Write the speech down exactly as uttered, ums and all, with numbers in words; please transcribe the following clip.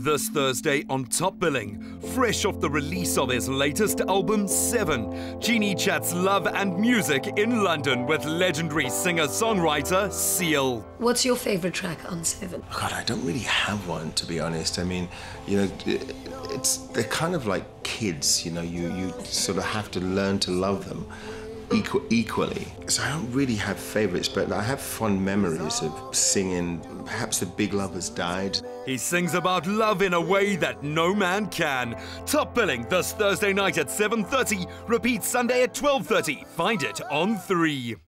This Thursday on Top Billing, fresh off the release of his latest album, Seven, Jeannie chats love and music in London with legendary singer-songwriter Seal. What's your favourite track on Seven? God, I don't really have one, to be honest. I mean, you know, it's they're kind of like kids, you know, you, you sort of have to learn to love them equal, equally. So I don't really have favourites, but I have fond memories of singing Perhaps the Big Love Has Died. He sings about love in a way that no man can. Top Billing this Thursday night at seven thirty, repeats Sunday at twelve thirty. Find it on three.